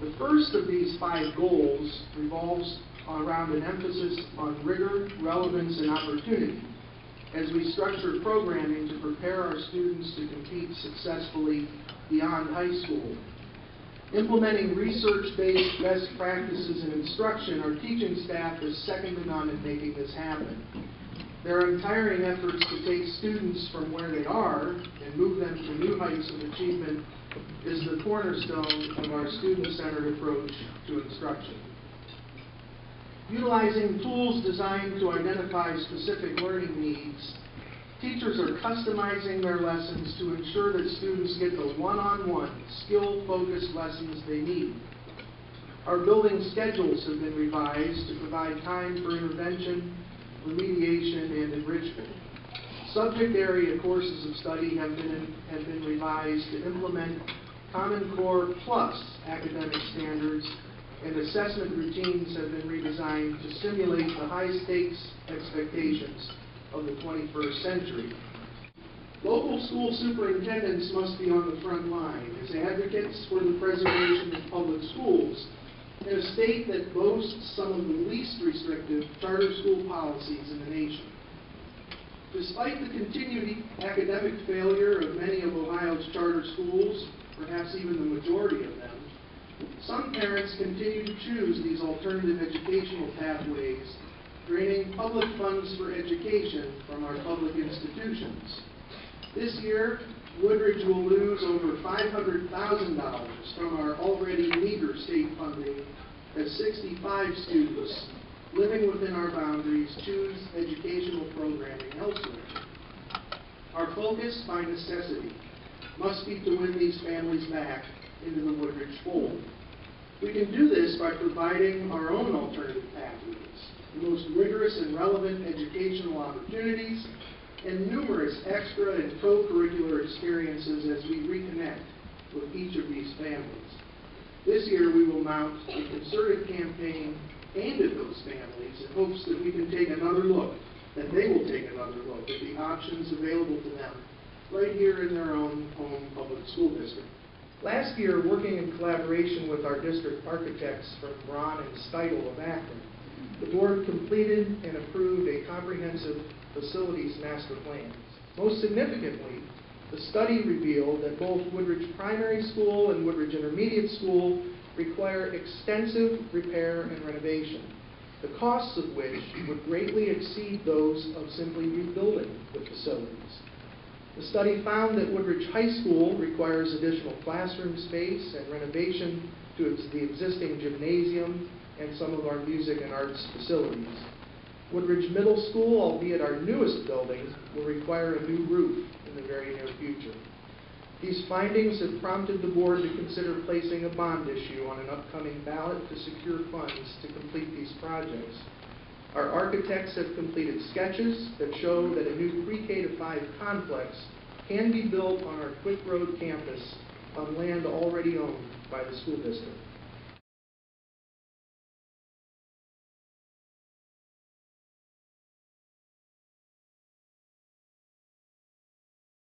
The first of these five goals revolves around an emphasis on rigor, relevance, and opportunity as we structure programming to prepare our students to compete successfully beyond high school. Implementing research-based best practices in instruction, our teaching staff is second to none in making this happen. Their untiring efforts to take students from where they are and move them to new heights of achievement is the cornerstone of our student-centered approach to instruction. Utilizing tools designed to identify specific learning needs, teachers are customizing their lessons to ensure that students get the one-on-one, skill-focused lessons they need. Our building schedules have been revised to provide time for intervention, remediation, and enrichment. Subject area courses of study have been revised to implement Common Core Plus academic standards, and assessment routines have been redesigned to simulate the high-stakes expectations of the 21st century. Local school superintendents must be on the front line as advocates for the preservation of public schools in a state that boasts some of the least restrictive charter school policies in the nation. Despite the continued academic failure of many of Ohio's charter schools, perhaps even the majority of them, some parents continue to choose these alternative educational pathways, draining public funds for education from our public institutions. This year, Woodridge will lose over $500,000 from our already meager state funding as 65 students living within our boundaries choose educational programming elsewhere. Our focus, by necessity, must be to win these families back into the Woodridge fold. We can do this by providing our own alternative pathways, the most rigorous and relevant educational opportunities, and numerous extra and co-curricular experiences as we reconnect with each of these families. This year we will mount a concerted campaign aimed at those families in hopes that we can take another look, that they will take another look at the options available to them right here in their own home public school district. Last year, working in collaboration with our district architects from Braun and Steidle of Athens, the board completed and approved a comprehensive facilities master plan. Most significantly, the study revealed that both Woodridge Primary School and Woodridge Intermediate School require extensive repair and renovation, the costs of which would greatly exceed those of simply rebuilding the facilities. The study found that Woodridge High School requires additional classroom space and renovation to the existing gymnasium and some of our music and arts facilities. Woodridge Middle School, albeit our newest building, will require a new roof in the very near future. These findings have prompted the board to consider placing a bond issue on an upcoming ballot to secure funds to complete these projects. Our architects have completed sketches that show that a new pre-K to 5 complex can be built on our Quick Road campus on land already owned by the school district.